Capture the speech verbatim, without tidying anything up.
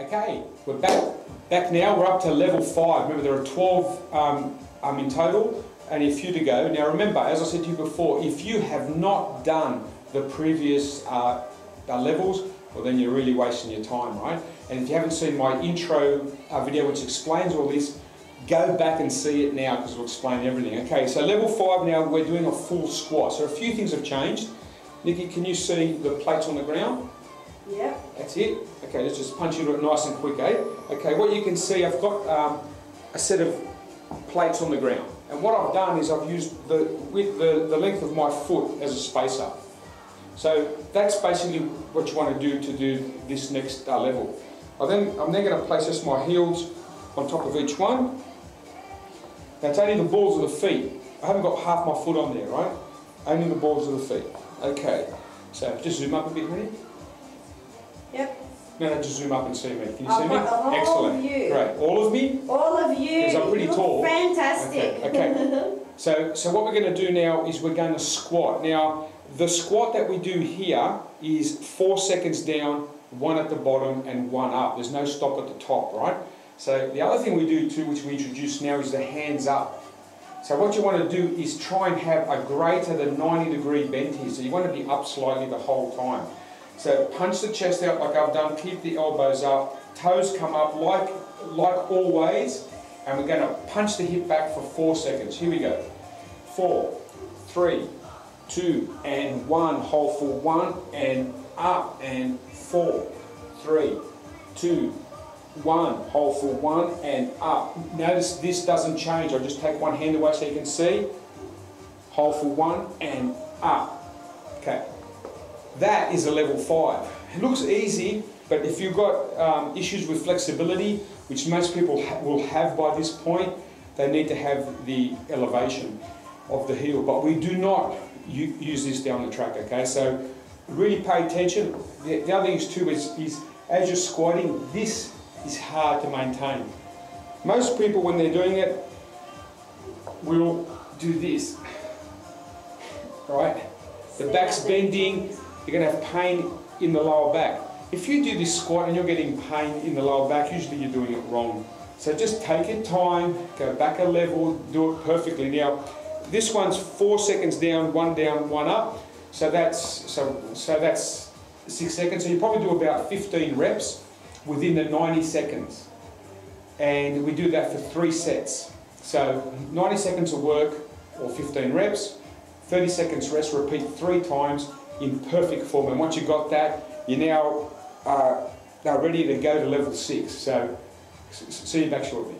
Okay, we're back back now. We're up to level five. Remember, there are twelve um, um, in total and a few to go. Now remember, as I said to you before, if you have not done the previous uh, uh, levels, well then you're really wasting your time, right? And if you haven't seen my intro uh, video which explains all this, go back and see it now because we'll explain everything. Okay, so level five now, we're doing a full squat. So a few things have changed. Nikki, can you see the plates on the ground? Yeah. That's it. Okay, let's just punch into it nice and quick, eh? Okay, what you can see, I've got um, a set of plates on the ground. And what I've done is I've used the with the, the length of my foot as a spacer. So that's basically what you want to do to do this next uh, level. I then, I'm then going to place just my heels on top of each one. Now it's only the balls of the feet. I haven't got half my foot on there, right? Only the balls of the feet. Okay, so just zoom up a bit, Minnie. Yep. No, no, just zoom up and see me. Can you I'll see me? All excellent. Of you. Great. All of me? All of you. Because I'm pretty you tall. Fantastic. Okay. okay. so, so what we're going to do now is we're going to squat. Now, the squat that we do here is four seconds down, one at the bottom, and one up. There's no stop at the top, right? So the other thing we do too, which we introduce now, is the hands up. So what you want to do is try and have a greater than ninety degree bend here. So you want to be up slightly the whole time. So punch the chest out like I've done, keep the elbows up, toes come up like, like always, and we're going to punch the hip back for four seconds. Here we go. Four, three, two, and one. Hold for one, and up, and four, three, two, one. Hold for one, and up. Notice this doesn't change. I'll just take one hand away so you can see. Hold for one, and up. Okay. That is a level five. It looks easy, but if you've got um, issues with flexibility, which most people ha will have by this point, they need to have the elevation of the heel. But we do not use this down the track, okay? So really pay attention. The, the other thing is too is, is as you're squatting, this is hard to maintain. Most people, when they're doing it, will do this, right? The back's bending. You're going to have pain in the lower back. If you do this squat and you're getting pain in the lower back, usually you're doing it wrong. So just take your time, go back a level, do it perfectly. Now, this one's four seconds down, one down, one up. So that's so so that's six seconds. So you probably do about fifteen reps within the ninety seconds. And we do that for three sets. So ninety seconds of work or fifteen reps, thirty seconds rest, repeat three times, in perfect form. And once you've got that, you now are, are ready to go to level six. So, see you back shortly.